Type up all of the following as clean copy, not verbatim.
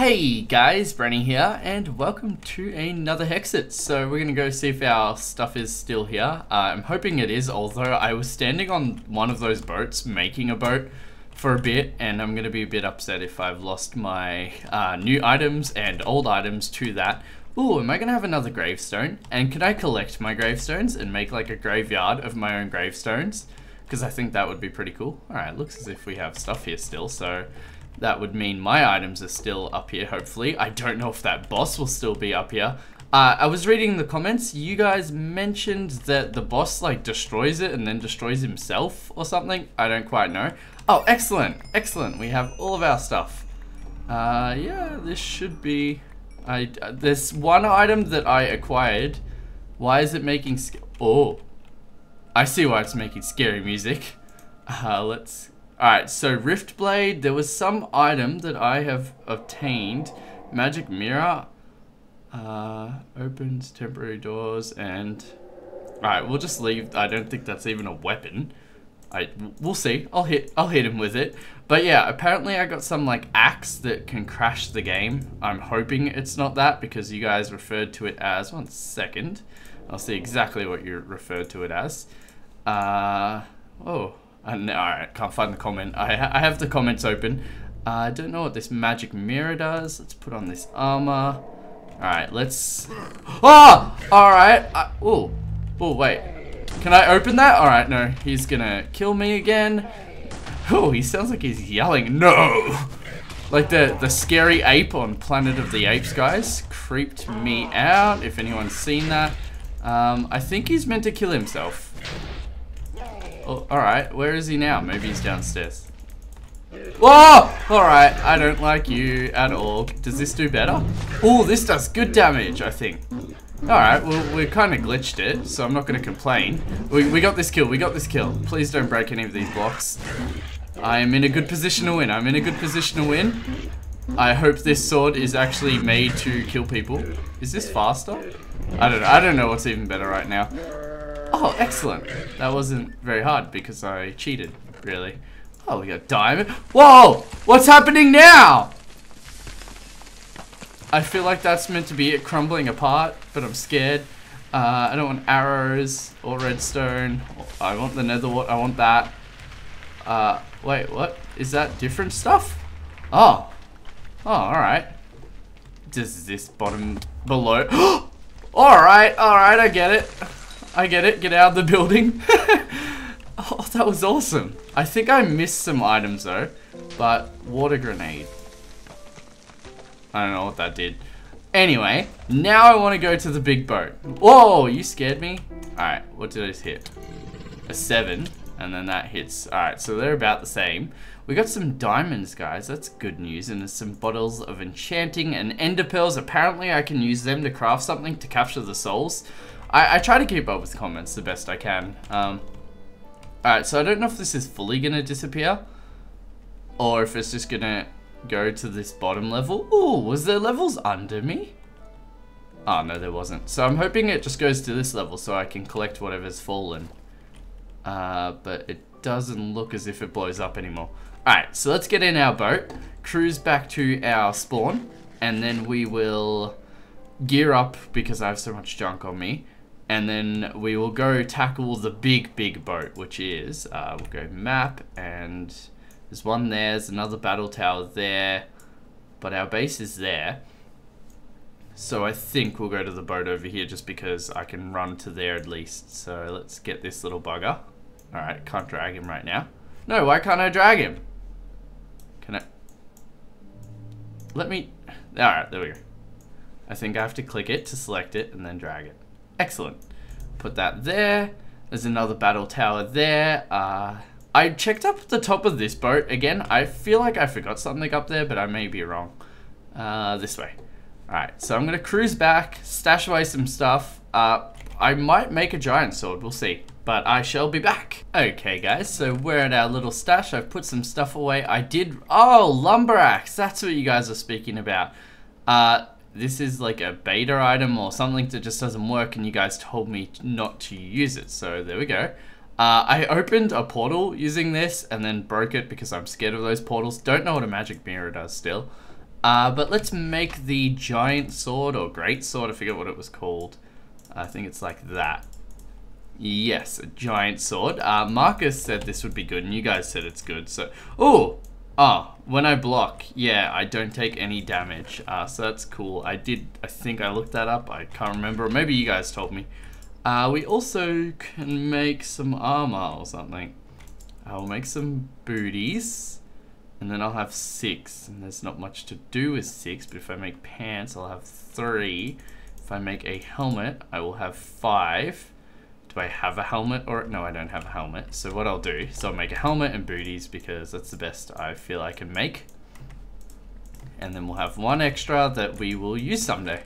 Hey guys, Brenny here, and welcome to another Hexxit. So we're gonna go see if our stuff is still here. I'm hoping it is, although I was standing on one of those boats, making a boat for a bit, and I'm gonna be a bit upset if I've lost my new items and old items to that. Ooh, am I gonna have another gravestone? And can I collect my gravestones and make like a graveyard of my own gravestones? Because I think that would be pretty cool. All right, looks as if we have stuff here still, so that would mean my items are still up here, hopefully. I don't know if that boss will still be up here. I was reading the comments. You guys mentioned that the boss, like, destroys it and then destroys himself or something. I don't quite know. Oh, excellent. Excellent. We have all of our stuff. Yeah, this should be... There's one item that I acquired. Why is it making... Oh. I see why it's making scary music. Let's... Alright, so Rift Blade, there was some item that I have obtained. Magic Mirror opens temporary doors and... Alright, we'll just leave. I don't think that's even a weapon. We'll see. I'll hit him with it. But yeah, apparently I got some like axe that can crash the game. I'm hoping it's not that because you guys referred to it as... One second. I'll see exactly what you referred to it as. Oh... No, alright, can't find the comment. I have the comments open. I don't know what this magic mirror does. Let's put on this armor. Alright, let's... Oh! Alright. Oh. Oh, wait. Can I open that? Alright, no. He's gonna kill me again. Oh, he sounds like he's yelling. No! Like the scary ape on Planet of the Apes, guys. Creeped me out, if anyone's seen that. I think he's meant to kill himself. Oh, alright, where is he now? Maybe he's downstairs. Whoa! Alright, I don't like you at all. Does this do better? Oh, this does good damage, I think. Alright, well, we kind of glitched it, so I'm not going to complain. We got this kill, we got this kill. Please don't break any of these blocks. I am in a good position to win, I'm in a good position to win. I hope this sword is actually made to kill people. Is this faster? I don't know what's even better right now. Oh, excellent. That wasn't very hard because I cheated, really. Oh, we got diamond. Whoa! What's happening now? I feel like that's meant to be it crumbling apart, but I'm scared. I don't want arrows or redstone. I want the nether wart. I want that. Wait, what? Is that different stuff? Oh. Oh, alright. Does this bottom below... alright, I get it. I get it. Get out of the building. Oh, that was awesome. I think I missed some items though. But water grenade. I don't know what that did. Anyway, now I want to go to the big boat. Whoa, you scared me. Alright, what did I just hit? A 7. And then that hits. Alright, so they're about the same. We got some diamonds, guys. That's good news. And there's some bottles of enchanting and ender pearls. Apparently, I can use them to craft something to capture the souls. I try to keep up with comments the best I can. Alright, so I don't know if this is fully going to disappear. Or if it's just going to go to this bottom level. Ooh, was there levels under me? Oh, no, there wasn't. So I'm hoping it just goes to this level so I can collect whatever's fallen. But it doesn't look as if it blows up anymore. Alright, so let's get in our boat. Cruise back to our spawn. And then we will gear up because I have so much junk on me. And then we will go tackle the big boat, which is, we'll go map, and there's one there, there's another battle tower there, but our base is there. So I think we'll go to the boat over here just because I can run to there at least. So let's get this little bugger. Alright, can't drag him right now. No, why can't I drag him? Can I? Let me, alright, there we go. I think I have to click it to select it and then drag it. Excellent. Put that there. There's another battle tower there. I checked up the top of this boat again. I feel like I forgot something up there, but I may be wrong. This way. Alright, so I'm going to cruise back, stash away some stuff. I might make a giant sword, we'll see. But I shall be back. Okay, guys, so we're at our little stash. I've put some stuff away. Oh, lumber axe. That's what you guys were speaking about. This is like a beta item or something that just doesn't work and you guys told me not to use it, so there we go. I opened a portal using this and then broke it because I'm scared of those portals. Don't know what a magic mirror does still. But let's make the giant sword or great sword. I forget what it was called. I think it's like that. Yes, a giant sword. Marcus said this would be good, and you guys said it's good. So, oh, when I block, yeah, I don't take any damage. So that's cool. I think I looked that up. I can't remember. Maybe you guys told me. We also can make some armor or something. I'll make some booties. And then I'll have 6, and there's not much to do with 6, but if I make pants, I'll have 3. If I make a helmet, I will have 5. Do I have a helmet? Or no, I don't have a helmet. So what I'll do, so I'll make a helmet and booties, because that's the best I feel I can make. And then we'll have 1 extra that we will use someday.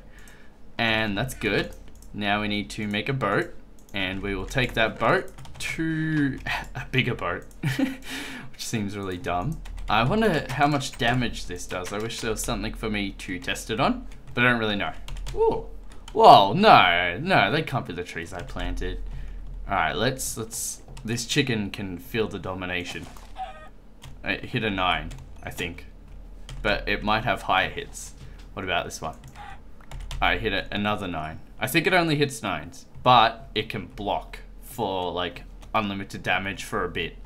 And that's good. Now we need to make a boat, and we will take that boat to a bigger boat, which seems really dumb. I wonder how much damage this does. I wish there was something for me to test it on, but I don't really know. Ooh. Whoa, no, they can't be the trees I planted. All right, this chicken can feel the domination. It hit a 9, I think, but it might have higher hits. What about this one? I hit another 9. I think it only hits 9s, but it can block for like unlimited damage for a bit.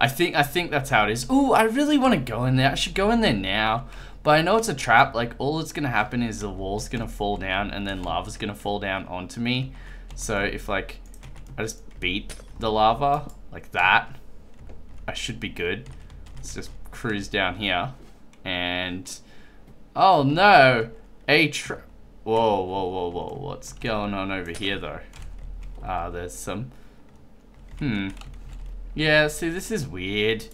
I think that's how it is. Ooh, I really want to go in there. I should go in there now. But I know it's a trap. Like, all that's going to happen is the wall's going to fall down and then lava's going to fall down onto me. So if, like, I just beat the lava like that, I should be good. Let's just cruise down here. And, oh no, a trap. Whoa, whoa, whoa, whoa. What's going on over here, though? There's some, yeah, see, this is weird.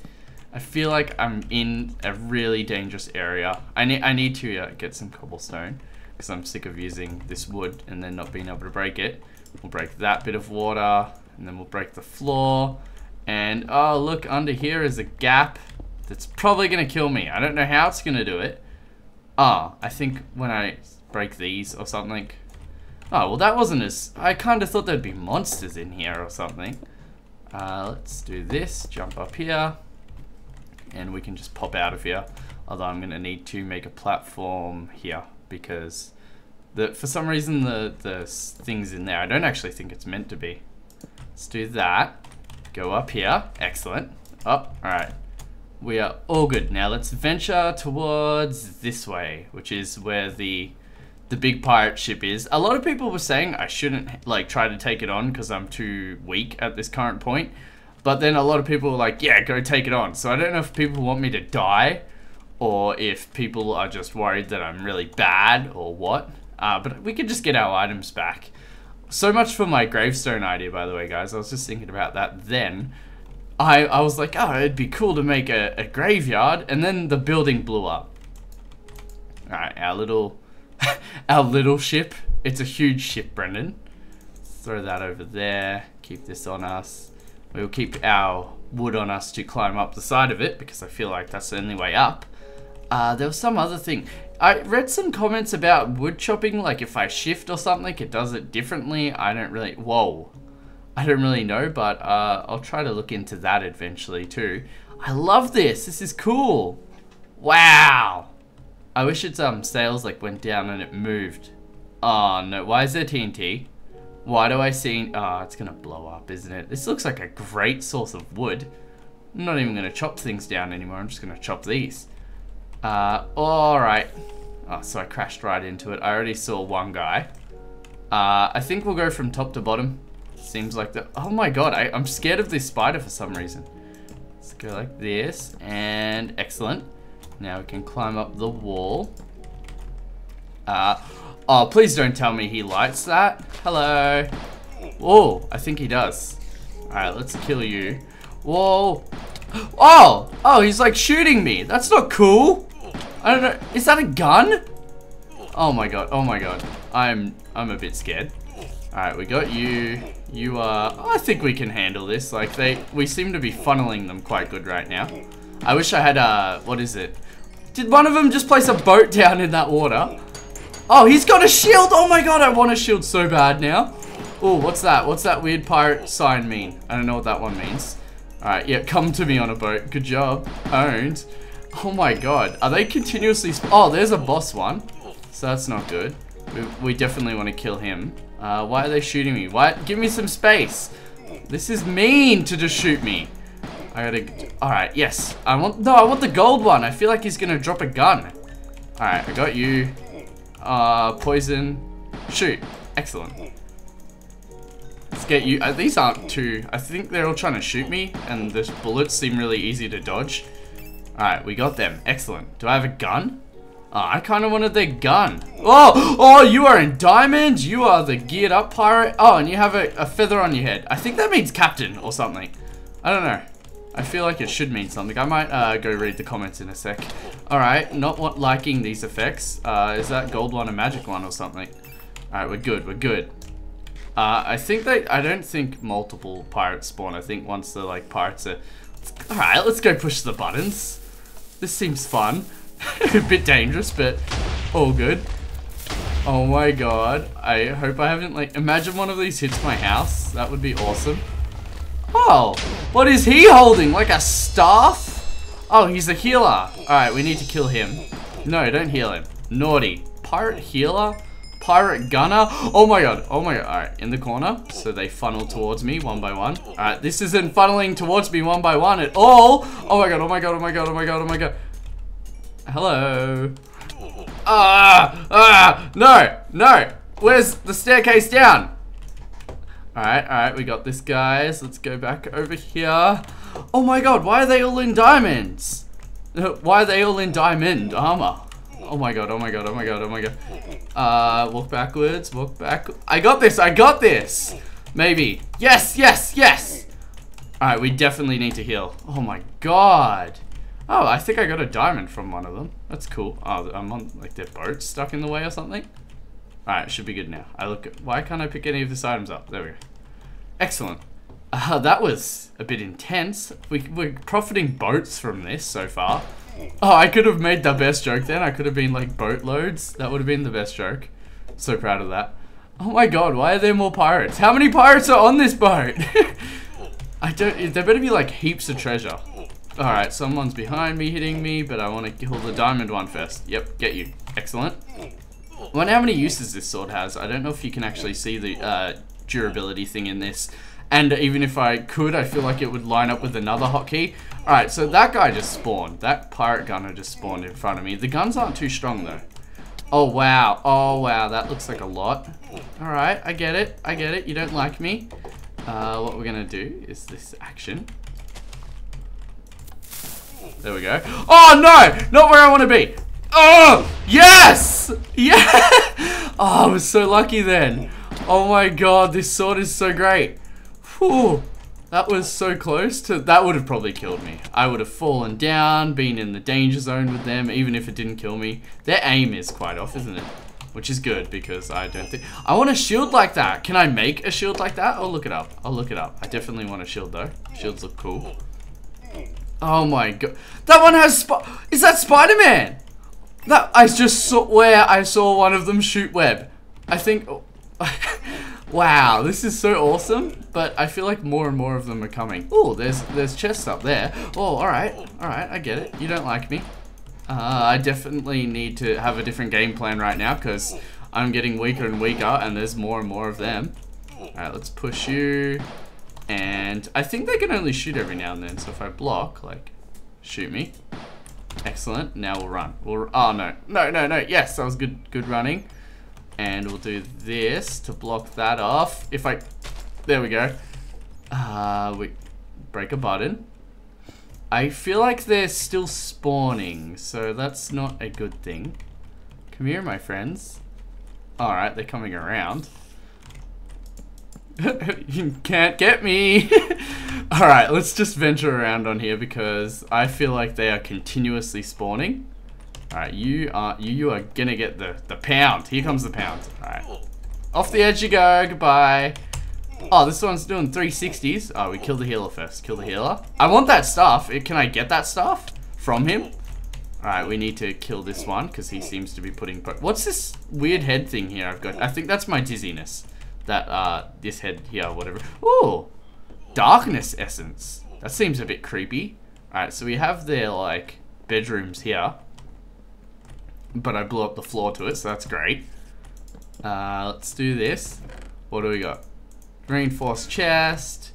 I feel like I'm in a really dangerous area. I need to get some cobblestone, because I'm sick of using this wood and then not being able to break it. We'll break that bit of water, and then we'll break the floor. And, oh, look, under here is a gap that's probably going to kill me. I don't know how it's going to do it. Oh, I think when I break these or something. Oh, well, that wasn't as... I kind of thought there'd be monsters in here or something. Let's do this, jump up here, and we can just pop out of here. Although I'm gonna need to make a platform here, because for some reason the thing's in there. I don't actually think it's meant to be. Let's do that, go up here, excellent. Up, all right, we are all good. Now let's venture towards this way, which is where the big pirate ship is. A lot of people were saying I shouldn't like try to take it on because I'm too weak at this current point, but then a lot of people were like, yeah, go take it on. So I don't know if people want me to die or if people are just worried that I'm really bad or what, but we could just get our items back. So much for my gravestone idea, by the way, guys. I was just thinking about that then. I was like, oh, it'd be cool to make a graveyard, and then the building blew up. All right, our little ship. It's a huge ship, Brendan. Throw that over there. Keep this on us. We'll keep our wood on us to climb up the side of it, because I feel like that's the only way up. There was some other thing. I read some comments about wood chopping, like if I shift or something, it does it differently. I don't really know, but I'll try to look into that eventually too. I love this. This is cool. Wow. I wish its sails like went down and it moved. Oh no, why is there TNT? Why do I see, oh, it's gonna blow up, isn't it? This looks like a great source of wood. I'm not even gonna chop things down anymore, I'm just gonna chop these. All right. Oh, so I crashed right into it. I already saw one guy. I think we'll go from top to bottom. Seems like the, oh my God, I'm scared of this spider for some reason. Let's go like this, and excellent. Now we can climb up the wall. Oh, please don't tell me he likes that. Hello. Oh, I think he does. All right, let's kill you. Whoa. Oh, he's like shooting me. That's not cool. I don't know. Is that a gun? Oh my God. I'm a bit scared. All right, we got you. You are, I think we can handle this. Like we seem to be funneling them quite good right now. I wish I had what is it? Did one of them just place a boat down in that water? Oh, he's got a shield! Oh my God, I want a shield so bad now. Oh, what's that? What's that weird pirate sign mean? I don't know what that one means. All right, yeah, come to me on a boat. Good job. Owned. Oh my god, are they continuously... Oh, there's a boss one. So that's not good. We definitely want to kill him. Why are they shooting me? Why? Give me some space. This is mean to just shoot me. I gotta... Alright, yes. I want... No, I want the gold one. I feel like he's gonna drop a gun. Alright, I got you. Poison. Shoot. Excellent. Let's get you... these aren't too... I think they're all trying to shoot me. And the bullets seem really easy to dodge. Alright, we got them. Excellent. Do I have a gun? Oh, I kind of wanted their gun. Oh! Oh, you are in diamonds! You are the geared up pirate. Oh, and you have a feather on your head. I think that means captain or something. I don't know. I feel like it should mean something. I might go read the comments in a sec. Alright, not liking these effects. Is that gold one a magic one or something? Alright, we're good, we're good. I think they... I don't think multiple pirates spawn. I think once the like pirates are... Alright, let's go push the buttons. This seems fun. A bit dangerous, but all good. Oh my god. I hope I haven't like... Imagine one of these hits my house. That would be awesome. Oh, what is he holding? Like a staff? Oh, he's a healer. Alright, we need to kill him. No, don't heal him. Naughty. Pirate healer? Pirate gunner? Oh my god. Oh my god. Alright, in the corner. So they funnel towards me one by one. Alright, this isn't funneling towards me one by one at all. Oh my god. Oh my god. Oh my god. Oh my god. Oh my god. Hello. Ah! Ah! No! No! Where's the staircase down? Alright, alright, we got this, guys. Let's go back over here. Oh my god, why are they all in diamonds? Why are they all in diamond armor? Oh my god, oh my god, oh my god, oh my god. Walk backwards, walk back. I got this, I got this! Maybe. Yes, yes, yes! Alright, we definitely need to heal. Oh my god. Oh, I think I got a diamond from one of them. That's cool. Oh, I'm on, like, their boat's stuck in the way or something. Alright, should be good now. I look at, why can't I pick any of these items up? There we go. Excellent. That was a bit intense. We're profiting boats from this so far. Oh, I could have made the best joke then. I could have been like boat loads. That would have been the best joke. So proud of that. Oh my god, why are there more pirates? How many pirates are on this boat? I don't, there better be like heaps of treasure. Alright, someone's behind me hitting me, but I want to kill the diamond one first. Yep, get you. Excellent. I wonder how many uses this sword has. I don't know if you can actually see the durability thing in this. And even if I could, I feel like it would line up with another hotkey. Alright, so that guy just spawned. That pirate gunner just spawned in front of me. The guns aren't too strong though. Oh wow. Oh wow, that looks like a lot. Alright, I get it. I get it. You don't like me. What we're gonna do is this action. There we go. Oh no! Not where I want to be! Oh! Yes! Yeah! Oh, I was so lucky then. Oh my god, this sword is so great. Whew. That was so close to... That would have probably killed me. I would have fallen down, been in the danger zone with them, even if it didn't kill me. Their aim is quite off, isn't it? Which is good, because I don't think... I want a shield like that. Can I make a shield like that? I'll look it up. I'll look it up. I definitely want a shield, though. Shields look cool. Oh my god. That one has... Is that Spider-Man? That, I just saw where I saw one of them shoot web. I think... Oh, wow, this is so awesome. But I feel like more and more of them are coming. Oh, there's chests up there. Oh, alright. Alright, I get it. You don't like me. I definitely need to have a different game plan right now because I'm getting weaker and weaker and there's more and more of them. Alright, let's push you. And I think they can only shoot every now and then. So if I block, like, shoot me. Excellent. Now we'll run. We'll, oh, no. No, no, no. Yes, that was good. Good running. And we'll do this to block that off. If I... There we go. We break a button. I feel like they're still spawning. So that's not a good thing. Come here, my friends. Alright, they're coming around. You can't get me. Alright, let's just venture around on here because I feel like they are continuously spawning. Alright, you are gonna get the pound. Here comes the pound. Alright. Off the edge you go. Goodbye. Oh, this one's doing 360s. Oh, we kill the healer first. Kill the healer. I want that staff. Can I get that staff from him? Alright, we need to kill this one because he seems to be putting... What's this weird head thing here I've got? I think that's my dizziness. That, this head here, whatever. Ooh! Darkness essence. That seems a bit creepy. Alright, so we have their, like, bedrooms here. But I blew up the floor to it, so that's great. Let's do this. What do we got? Reinforced chest.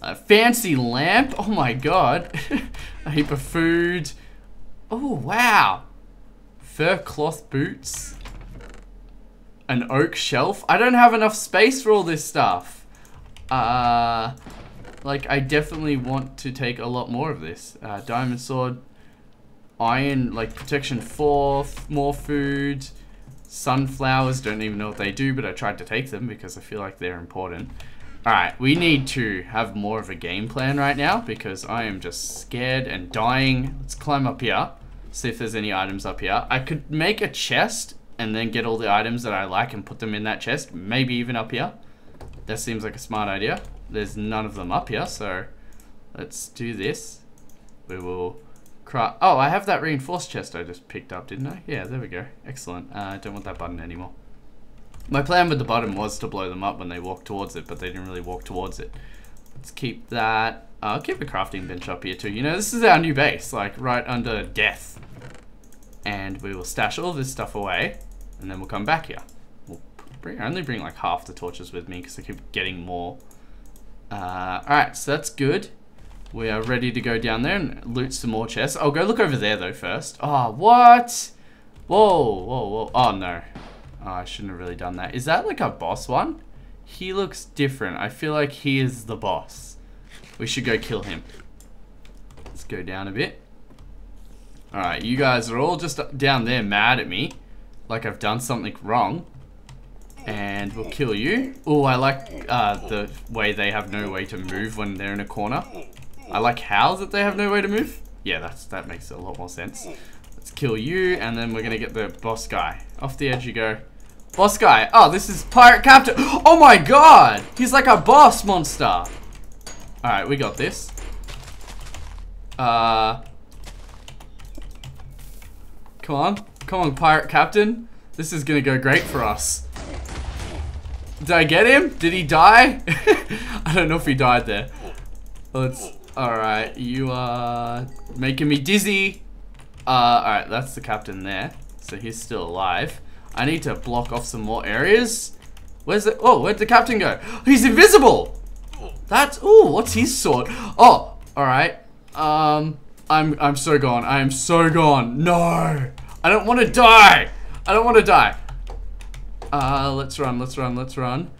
A fancy lamp. Oh my god. A heap of food. Oh, wow. Fur cloth boots. An oak shelf. I don't have enough space for all this stuff. Like, I definitely want to take a lot more of this. Diamond sword. Iron, like, protection 4. More food. Sunflowers. Don't even know what they do, but I tried to take them because I feel like they're important. Alright, we need to have more of a game plan right now because I am just scared and dying. Let's climb up here, see if there's any items up here. I could make a chest and then get all the items that I like and put them in that chest, maybe even up here. That seems like a smart idea. There's none of them up here, so let's do this. We will craft... Oh, I have that reinforced chest I just picked up, didn't I? Yeah, there we go. Excellent. I don't want that button anymore. My plan with the bottom was to blow them up when they walked towards it, but they didn't really walk towards it. Let's keep that. I'll keep a crafting bench up here too. You know, this is our new base, like right under death. And we will stash all this stuff away, and then we'll come back here. I only bring like half the torches with me because I keep getting more. Alright, so that's good. We are ready to go down there and loot some more chests. I'll go look over there though first. Oh, what? Whoa, whoa, whoa. Oh, no. Oh, I shouldn't have really done that. Is that like a boss one? He looks different. I feel like he is the boss. We should go kill him. Let's go down a bit. Alright, you guys are all just down there mad at me. Like I've done something wrong. And we'll kill you. Oh, I like the way they have no way to move when they're in a corner. I like how that they have no way to move. Yeah, that makes a lot more sense. Let's kill you, and then we're gonna get the boss guy. Off the edge you go. Boss guy. Oh, this is Pirate Captain. Oh my god! He's like a boss monster. Alright, we got this. Come on. Come on, Pirate Captain. This is gonna go great for us. Did I get him? Did he die? I don't know if he died there. Alright, you are making me dizzy. Alright, that's the captain there. So he's still alive. I need to block off some more areas. Where'd the captain go? He's invisible! What's his sword? Oh, alright. I'm so gone. I am so gone. No! I don't want to die! I don't want to die. Let's run.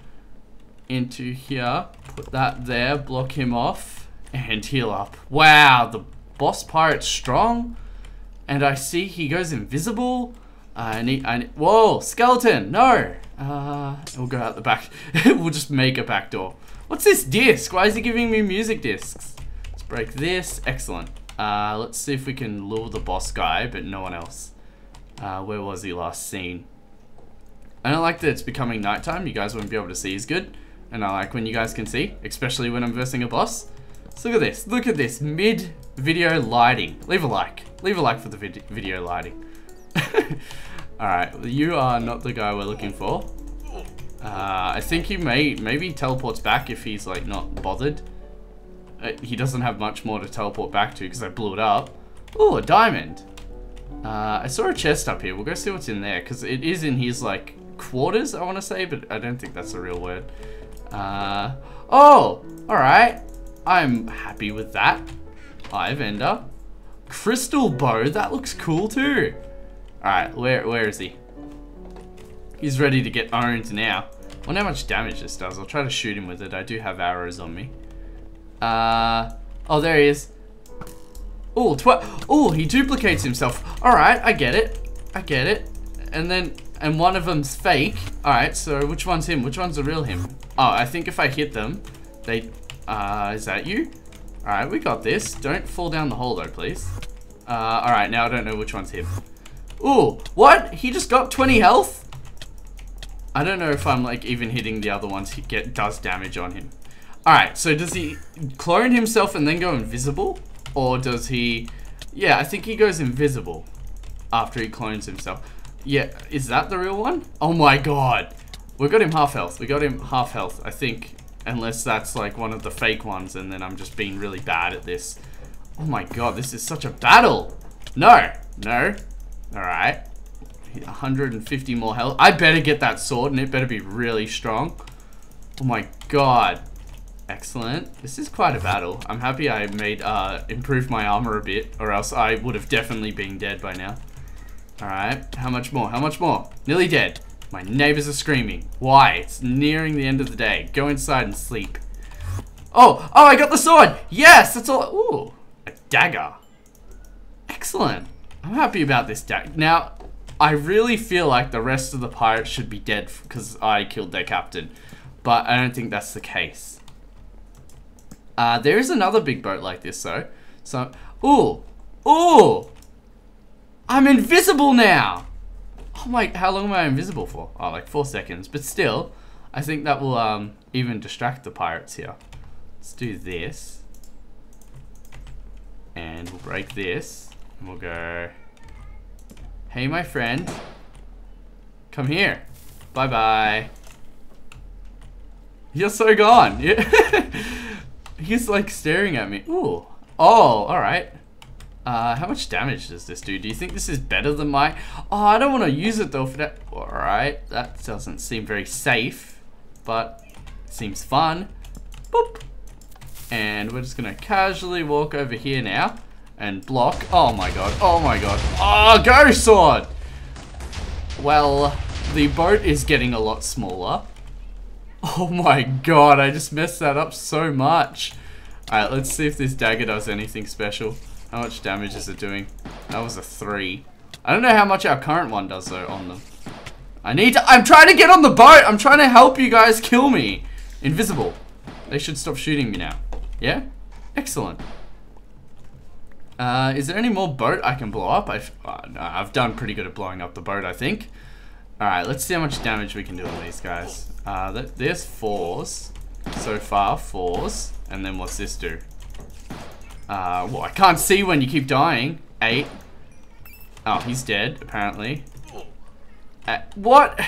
Into here. Put that there. Block him off. And heal up. Wow, the boss pirate's strong. And I see he goes invisible. I need whoa, skeleton, no. We'll go out the back. We'll just make a back door. What's this disc? Why is he giving me music discs? Let's break this. Excellent. Let's see if we can lure the boss guy, but no one else. Where was he last seen? I don't like that it's becoming nighttime. You guys won't be able to see as good. And I like when you guys can see, especially when I'm versing a boss. So look at this. Look at this. Mid-video lighting. Leave a like. Leave a like for the video lighting. Alright, you are not the guy we're looking for. I think he maybe teleports back if he's like not bothered. He doesn't have much more to teleport back to because I blew it up. Ooh, a diamond. I saw a chest up here. We'll go see what's in there because it is in his like quarters, I want to say, but I don't think that's a real word. Oh, alright. I'm happy with that. Hi, Vendor. Crystal bow, that looks cool too. Alright, where is he? He's ready to get owned now. I wonder how much damage this does. I'll try to shoot him with it. I do have arrows on me. Oh, there he is. Oh, he duplicates himself. Alright, I get it. And one of them's fake. Alright, so which one's him? Which one's the real him? Oh, I think if I hit them, they... is that you? Alright, we got this. Don't fall down the hole though, please. Alright, now I don't know which one's him. Ooh, what? He just got 20 health? I don't know if I'm like even hitting the other ones he does damage on him. Alright, so does he clone himself and then go invisible? Or does he... Yeah, I think he goes invisible after he clones himself. Yeah, is that the real one? Oh my god. We got him half health. I think... Unless that's like one of the fake ones and then I'm just being really bad at this. Oh my god, this is such a battle. No. No. Alright. 150 more health. I better get that sword and it better be really strong. Oh my god. Excellent. This is quite a battle. I'm happy I made, improved my armor a bit, or else I would have definitely been dead by now. Alright. How much more? How much more? Nearly dead. My neighbors are screaming. Why? It's nearing the end of the day. Go inside and sleep. Oh! Oh, I got the sword! Yes! That's all. Ooh. A dagger. Excellent. I'm happy about this dagger. Now, I really feel like the rest of the pirates should be dead because I killed their captain. But I don't think that's the case. There is another big boat like this, though. So, ooh! Ooh! I'm invisible now! Oh my, how long am I invisible for? Oh, like 4 seconds. But still, I think that will even distract the pirates here. Let's do this. And we'll break this. And we'll go... Hey, my friend. Come here. Bye-bye. You're so gone. He's like staring at me. Ooh. Oh, alright. How much damage does this do? Do you think this is better than my... Oh, I don't want to use it though for that. Alright, that doesn't seem very safe. But it seems fun. Boop. And we're just going to casually walk over here now. And block. Oh my god. Oh my god. Oh, go sword! Well, the boat is getting a lot smaller. Oh my god, I just messed that up so much. Alright, let's see if this dagger does anything special. How much damage is it doing? That was a 3. I don't know how much our current one does though on them. I need to- I'm trying to get on the boat! I'm trying to help you guys kill me! Invisible. They should stop shooting me now. Yeah? Excellent. Is there any more boat I can blow up? No, I've done pretty good at blowing up the boat, I think. Alright, let's see how much damage we can do on these guys. There's 4s. So far, 4s. And then what's this do? Well, I can't see when you keep dying. 8. Oh, he's dead, apparently. What?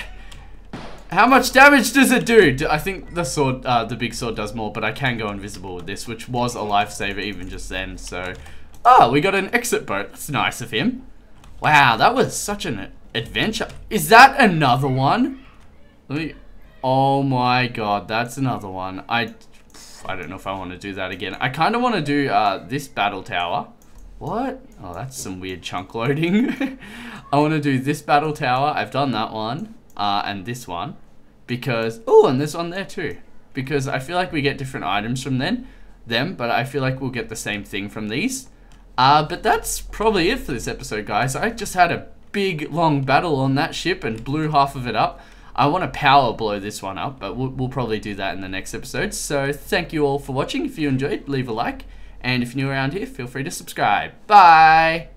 How much damage does it do? I think the sword, the big sword does more, but I can go invisible with this, which was a lifesaver even just then, so... Oh, we got an exit boat. That's nice of him. Wow, that was such an adventure. Is that another one? Let me... Oh my god, that's another one. I don't know if I want to do that again. I kind of want to do this battle tower. What? Oh, that's some weird chunk loading. I want to do this battle tower. I've done that one. And this one. Because... Oh, and this one there too. Because I feel like we get different items from them. But I feel like we'll get the same thing from these. But that's probably it for this episode, guys. I just had a big, long battle on that ship and blew half of it up. I want to power blow this one up, but we'll probably do that in the next episode. So, thank you all for watching. If you enjoyed, leave a like. And if you're new around here, feel free to subscribe. Bye!